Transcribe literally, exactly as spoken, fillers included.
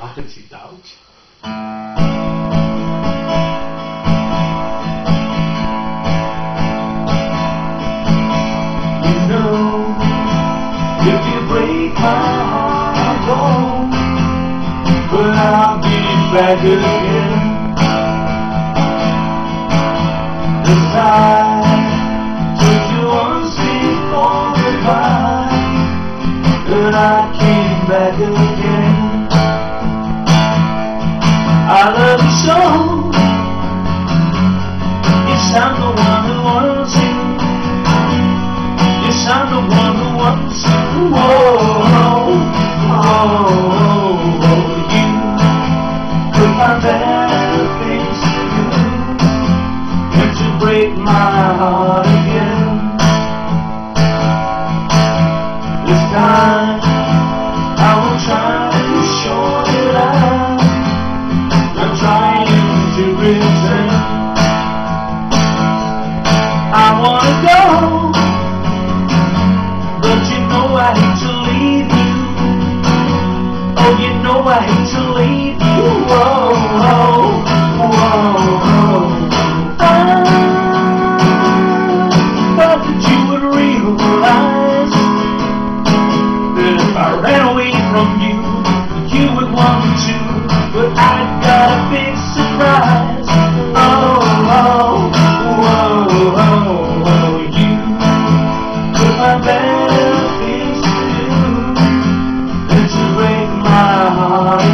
Laten Sie Deutsch? You know, if you break my heart, oh, well, I'll be back again. Cause I took you once before goodbye, and I came back again. I love you so. Yes, I'm the one who wants you. Yes, I'm the one who wants you. Oh, oh, oh, oh. You put my better things to you, and to break my heart again. This time I will try to show you that I wanna go, but you know I hate to leave you. Oh, you know I hate to leave you. Whoa, whoa, whoa, whoa. I thought that you would realize that if I ran away from you, you would want me to. But I got a big surprise. Oh, oh, whoa, whoa. Better things to do than to break my heart.